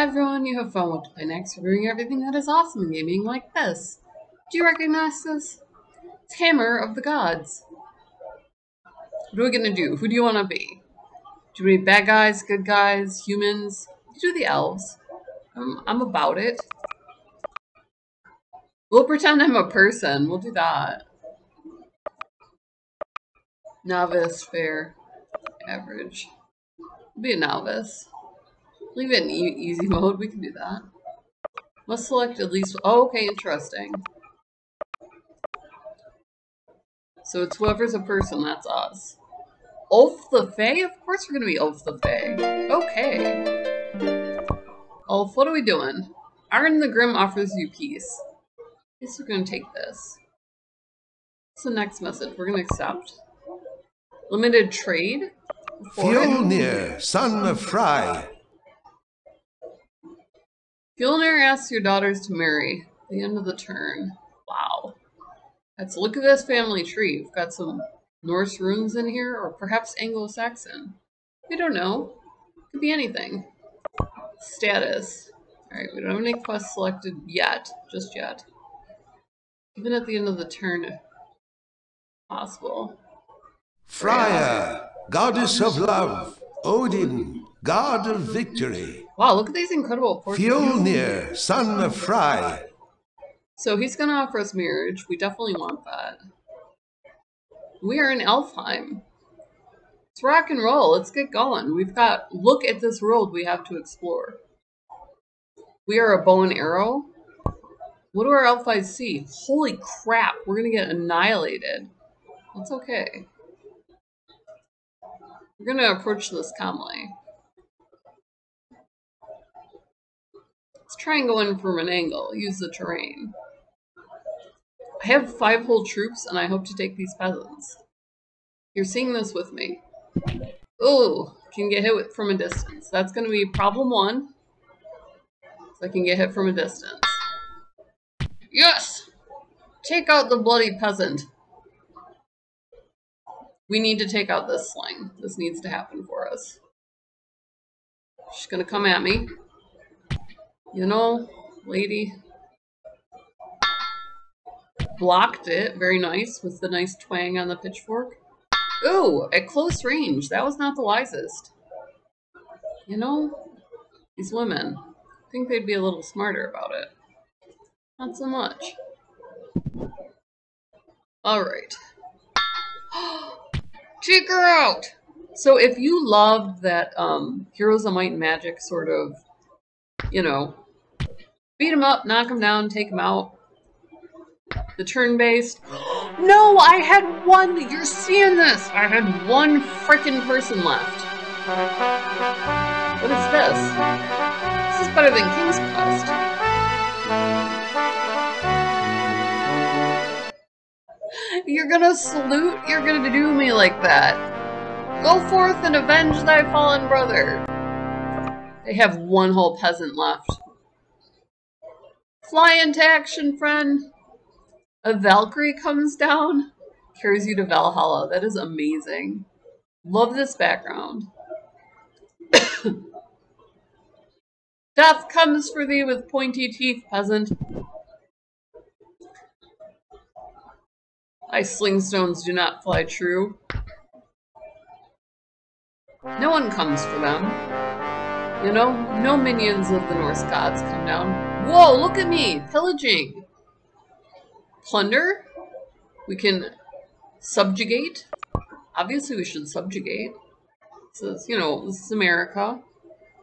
Hi everyone, you have fun with What to Play Next, reviewing everything that is awesome in gaming like this. Do you recognize this? It's Hammer of the Gods. What are we gonna do? Who do you wanna be? Do we be bad guys, good guys, humans? You do the elves. I'm about it. We'll pretend I'm a person, we'll do that. Novice, fair, average. We'll be a novice. Leave it in easy mode, we can do that. Must select at least, oh, okay, interesting. So it's whoever's a person, that's us. Ulf the Fae? Of course we're gonna be Ulf the Fae. Okay. Ulf, what are we doing? Iron the Grim offers you peace. I guess we're gonna take this. What's the next message? We're gonna accept. Limited trade? Fjolnir, son of Freya. Fjolnir asks your daughters to marry at the end of the turn. Wow. Let's look at this family tree. We've got some Norse runes in here, or perhaps Anglo-Saxon. We don't know. Could be anything. Status. Alright, we don't have any quests selected yet. Just yet. Even at the end of the turn, if possible. Freya, goddess of love, Odin, god of victory. Wow, look at these incredible portraits. Fjolnir, son of Frey. So he's going to offer us marriage. We definitely want that. We are in Elfheim. It's rock and roll. Let's get going. We've got, look at this world we have to explore. We are a bow and arrow. What do our elf eyes see? Holy crap, we're going to get annihilated. That's okay. We're going to approach this calmly. Let's try and go in from an angle. Use the terrain. I have 5 whole troops, and I hope to take these peasants. You're seeing this with me. Ooh, can get hit with, from a distance. That's going to be problem 1. So I can get hit from a distance. Yes! Take out the bloody peasant. We need to take out this sling. This needs to happen for us. She's going to come at me. You know, lady. Blocked it. Very nice. With the nice twang on the pitchfork. Ooh, at close range. That was not the wisest. You know, these women. I think they'd be a little smarter about it. Not so much. Alright. Check her out! So if you loved that Heroes of Might and Magic sort of, you know, beat him up, knock him down, take him out. The turn-based. No, I had one. You're seeing this. I had one frickin' person left. What is this? This is better than King's Quest. You're gonna salute? You're gonna do me like that? Go forth and avenge thy fallen brother. They have one whole peasant left. Fly into action, friend. A Valkyrie comes down, carries you to Valhalla. That is amazing. Love this background. Death comes for thee with pointy teeth, peasant. Thy slingstones do not fly true. No one comes for them. You know, no minions of the Norse gods come down. Whoa, look at me! Pillaging! Plunder? We can subjugate? Obviously we should subjugate. So, you know, this is America.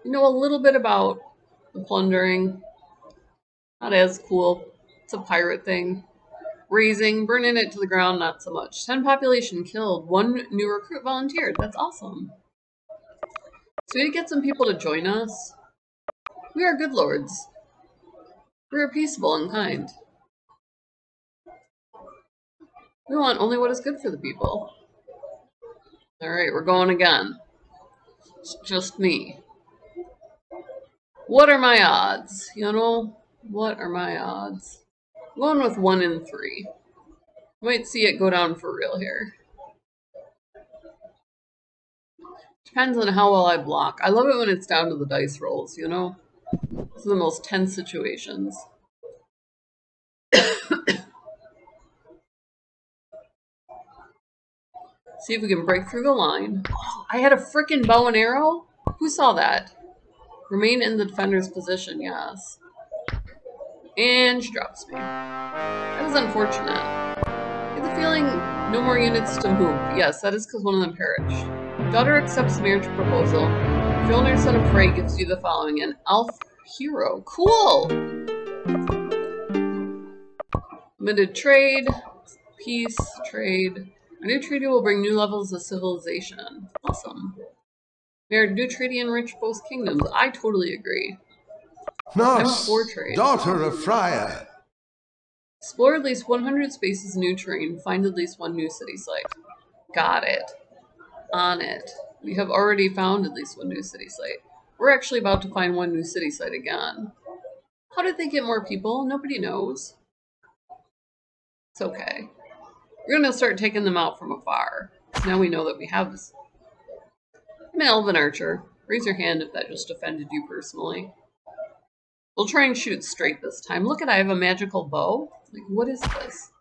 You know a little bit about the plundering. Not as cool. It's a pirate thing. Raising, burning it to the ground, not so much. 10 population killed, 1 new recruit volunteered. That's awesome. So we get some people to join us. We are good lords. We are peaceable and kind. We want only what is good for the people. Alright, we're going again. It's just me. What are my odds? You know, what are my odds? I'm going with 1 in 3. You might see it go down for real here. Depends on how well I block. I love it when it's down to the dice rolls, you know? It's the most tense situations. See if we can break through the line. Oh, I had a frickin' bow and arrow? Who saw that? Remain in the defender's position, yes. And she drops me. That was unfortunate. I get the feeling no more units to move. Yes, that is because one of them perished. Daughter accepts the marriage proposal. Fjolnir, son of Frey, gives you the following. An elf hero. Cool! Limited trade. Peace. Trade. A new treaty will bring new levels of civilization. Awesome. Married, new treaty enrich both kingdoms. I totally agree. Nos, daughter of Freya. Explore at least 100 spaces, new terrain. Find at least one new city site. Got it. On it. We have already found at least one new city site. We're actually about to find one new city site again. How did they get more people? Nobody knows. It's okay. We're going to start taking them out from afar. Now we know that we have this. I'm an elven archer. Raise your hand if that just offended you personally. We'll try and shoot straight this time. Look at, I have a magical bow. Like, what is this?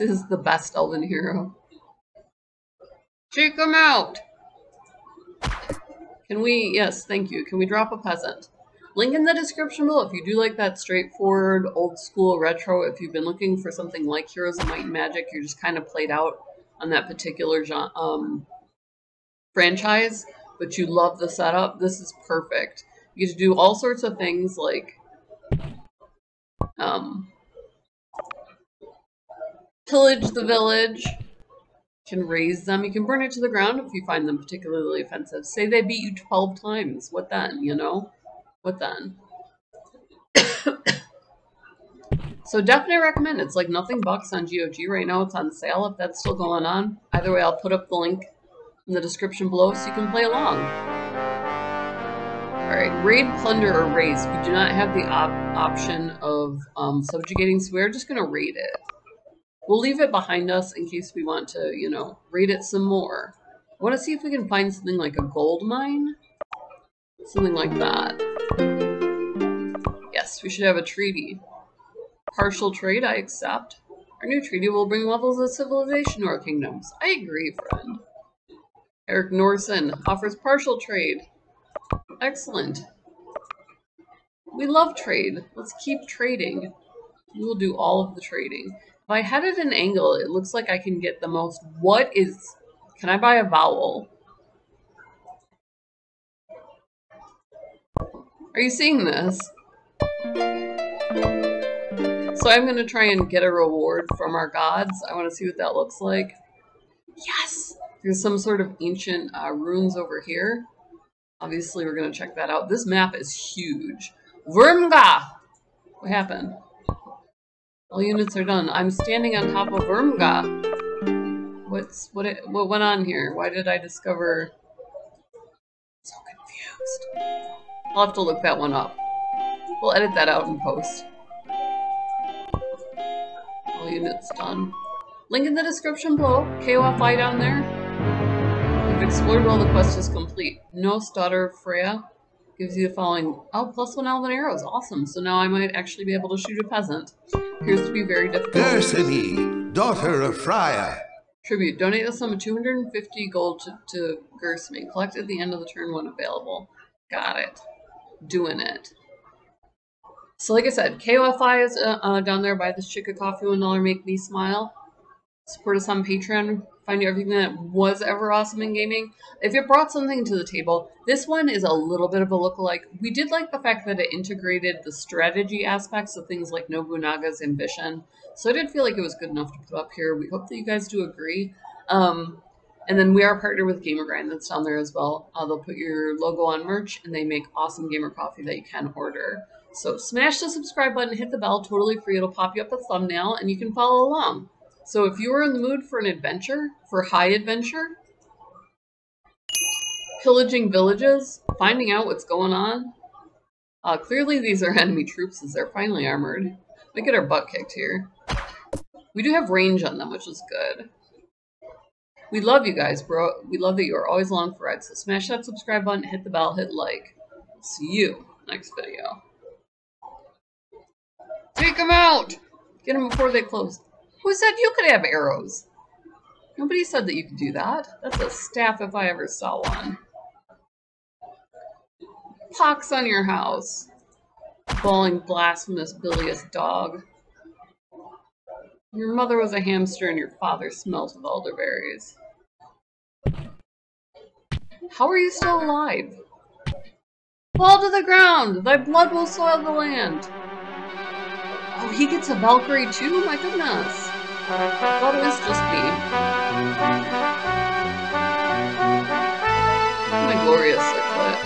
This is the best elven hero. Check him out! Can we, yes, thank you. Can we drop a peasant? Link in the description below if you do like that straightforward, old school, retro. If you've been looking for something like Heroes of Might and Magic, you're just kind of played out on that particular genre, franchise. But you love the setup, this is perfect. You get to do all sorts of things like pillage the village, you can raise them, you can burn it to the ground if you find them particularly offensive. Say they beat you 12 times, what then, you know? What then? So definitely recommend, it's like $nothing on GOG right now, it's on sale if that's still going on. Either way, I'll put up the link in the description below so you can play along. Alright, raid, plunder, or raise. We do not have the option of subjugating, so we're just going to raid it. We'll leave it behind us in case we want to, you know, raid it some more. I want to see if we can find something like a gold mine. Something like that. Yes, we should have a treaty. Partial trade, I accept. Our new treaty will bring levels of civilization to our kingdoms. I agree, friend. Eric Norson offers partial trade. Excellent. We love trade. Let's keep trading. We will do all of the trading. If I had it an angle, it looks like I can get the most. What is... Can I buy a vowel? Are you seeing this? So I'm going to try and get a reward from our gods. I want to see what that looks like. Yes! There's some sort of ancient runes over here. Obviously, we're going to check that out. This map is huge. Vermga! What happened? All units are done. I'm standing on top of Vermga. What went on here? Why did I discover... So confused. I'll have to look that one up. We'll edit that out and post. All units done. Link in the description below. K.O.F.I. down there. We've explored while the quest is complete. Nos, daughter of Freya, gives you the following. Oh, +1 elven arrows. Awesome. So now I might actually be able to shoot a peasant. Appears to be very difficult. Gersemi, daughter of Freya. Tribute. Donate a sum of 250 gold to Gersemi. Collect at the end of the turn when available. Got it. Doing it. So like I said, K.O.F.I. is down there. Buy this chick a coffee, $1, make me smile. Support us on Patreon, find everything that was ever awesome in gaming. If it brought something to the table, this one is a little bit of a lookalike. We did like the fact that it integrated the strategy aspects of things like Nobunaga's ambition. So I did feel like it was good enough to put up here. We hope that you guys do agree. And then we are partnered with Gamer Grind that's down there as well. They'll put your logo on merch and they make awesome gamer coffee that you can order. So smash the subscribe button, hit the bell, totally free. It'll pop you up a thumbnail and you can follow along. So if you were in the mood for an adventure, for high adventure, pillaging villages, finding out what's going on. Clearly these are enemy troops as they're finally armored. We get our butt kicked here. We do have range on them, which is good. We love you guys, bro. We love that you are always along for ride. So smash that subscribe button, hit the bell, hit like. See you next video. Take them out! Get them before they close. Who said you could have arrows? Nobody said that you could do that. That's a staff if I ever saw one. Pox on your house. Bawling blasphemous bilious dog. Your mother was a hamster and your father smelt of elderberries. How are you still alive? Fall to the ground! Thy blood will soil the land! Oh, he gets a Valkyrie too? My goodness! I thought it was just me. My glorious circlet.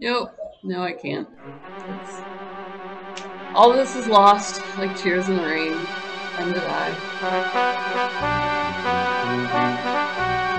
Nope, no I can't. All of this is lost, like tears in the rain. End of I.